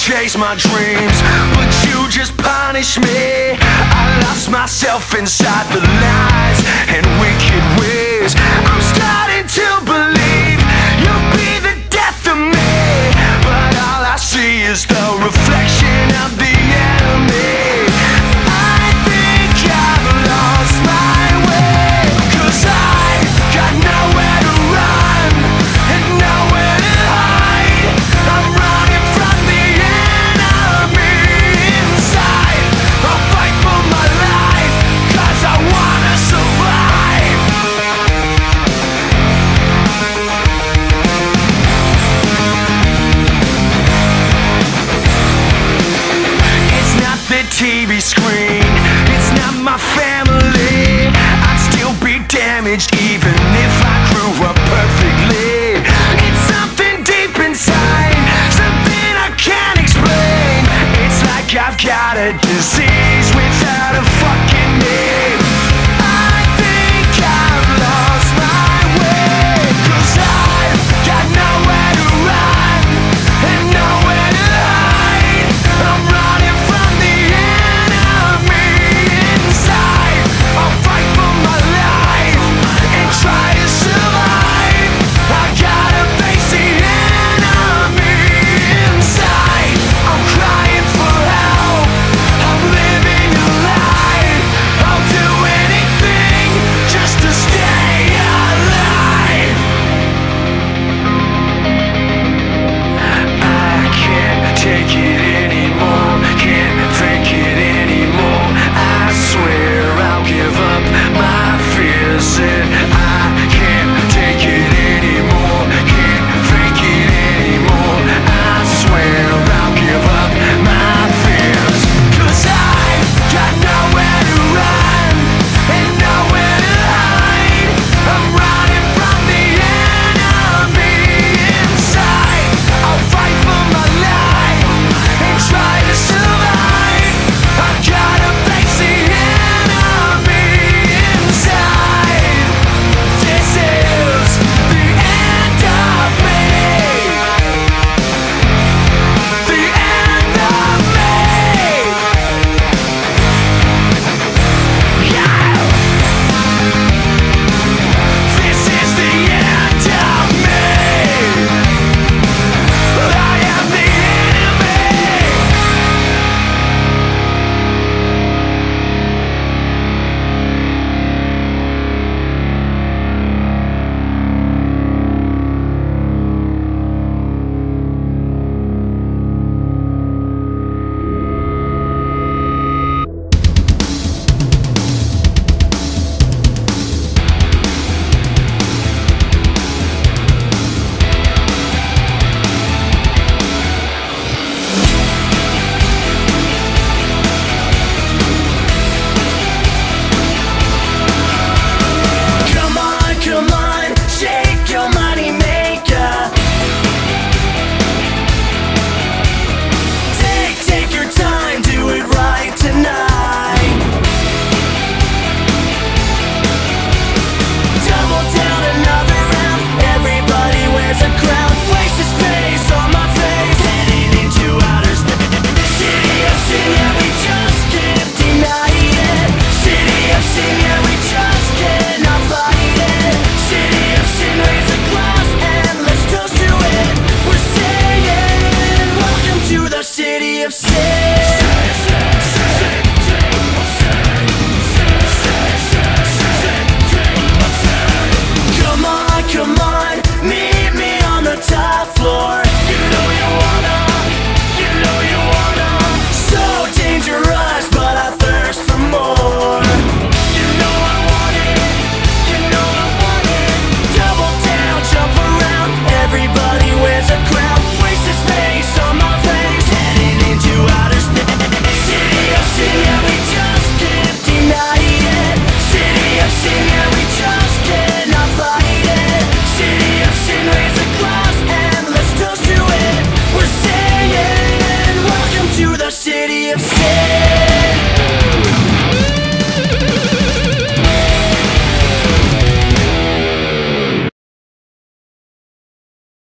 chase my dreams, but you just punish me. I lost myself inside the lies and wicked ways. I'm starting to believe you'll be the death of me, but all I see is the reflection of the enemy. I think I've lost my way, 'cause I got nowhere to run and nowhere to hide. I'm running from the enemy inside. I'll fight for my life, 'cause I wanna survive. It's not the TV screen, it's not my family. I'd still be damaged even if I grew up perfectly. I've got a disease without a fucking